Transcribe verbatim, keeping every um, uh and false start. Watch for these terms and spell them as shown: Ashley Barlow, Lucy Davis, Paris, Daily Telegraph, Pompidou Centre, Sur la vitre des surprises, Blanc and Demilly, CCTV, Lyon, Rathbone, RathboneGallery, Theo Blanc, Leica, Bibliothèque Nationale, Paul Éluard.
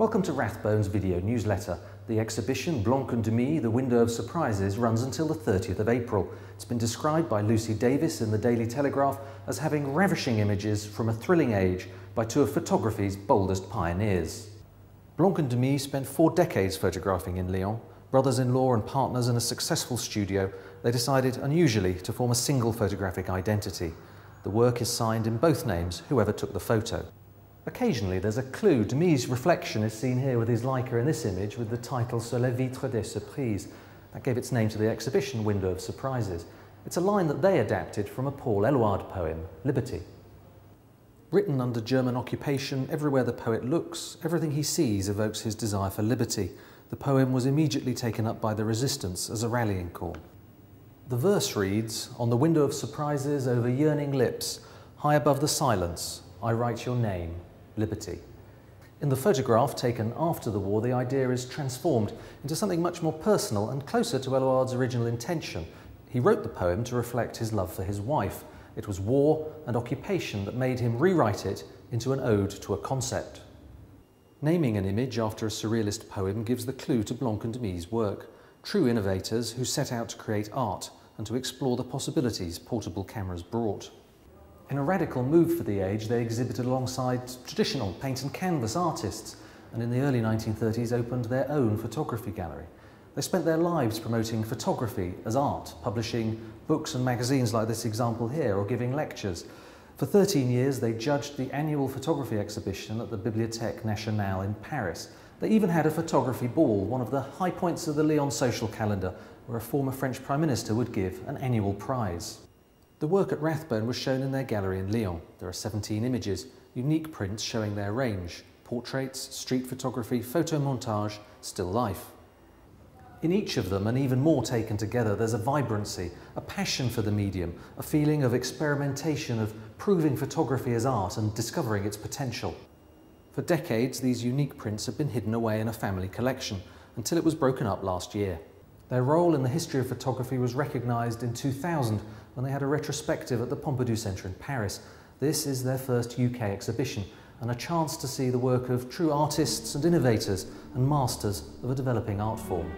Welcome to Rathbone's video newsletter. The exhibition Blanc and Demilly, The Window of Surprises, runs until the thirtieth of April. It's been described by Lucy Davis in the Daily Telegraph as having ravishing images from a thrilling age by two of photography's boldest pioneers. Blanc and Demilly spent four decades photographing in Lyon. Brothers-in-law and partners in a successful studio, they decided unusually to form a single photographic identity. The work is signed in both names, whoever took the photo. Occasionally there's a clue. Demilly's reflection is seen here with his Leica in this image with the title Sur la vitre des surprises. That gave its name to the exhibition Window of Surprises. It's a line that they adapted from a Paul Éluard poem, Liberty. Written under German occupation, everywhere the poet looks, everything he sees evokes his desire for liberty. The poem was immediately taken up by the resistance as a rallying call. The verse reads, "On the window of surprises, over yearning lips, high above the silence, I write your name, Liberty." In the photograph taken after the war, the idea is transformed into something much more personal and closer to Éluard's original intention. He wrote the poem to reflect his love for his wife. It was war and occupation that made him rewrite it into an ode to a concept. Naming an image after a surrealist poem gives the clue to Blanc and Demilly's work, true innovators who set out to create art and to explore the possibilities portable cameras brought. In a radical move for the age, they exhibited alongside traditional paint and canvas artists, and in the early nineteen thirties opened their own photography gallery. They spent their lives promoting photography as art, publishing books and magazines like this example here, or giving lectures. For thirteen years, they judged the annual photography exhibition at the Bibliothèque Nationale in Paris. They even had a photography ball, one of the high points of the Lyon social calendar, where a former French Prime Minister would give an annual prize. The work at Rathbone was shown in their gallery in Lyon. There are seventeen images, unique prints showing their range, portraits, street photography, photomontage, still life. In each of them, and even more taken together, there's a vibrancy, a passion for the medium, a feeling of experimentation, of proving photography as art and discovering its potential. For decades, these unique prints have been hidden away in a family collection, until it was broken up last year. Their role in the history of photography was recognised in two thousand, when they had a retrospective at the Pompidou Centre in Paris. This is their first U K exhibition, and a chance to see the work of true artists and innovators and masters of a developing art form.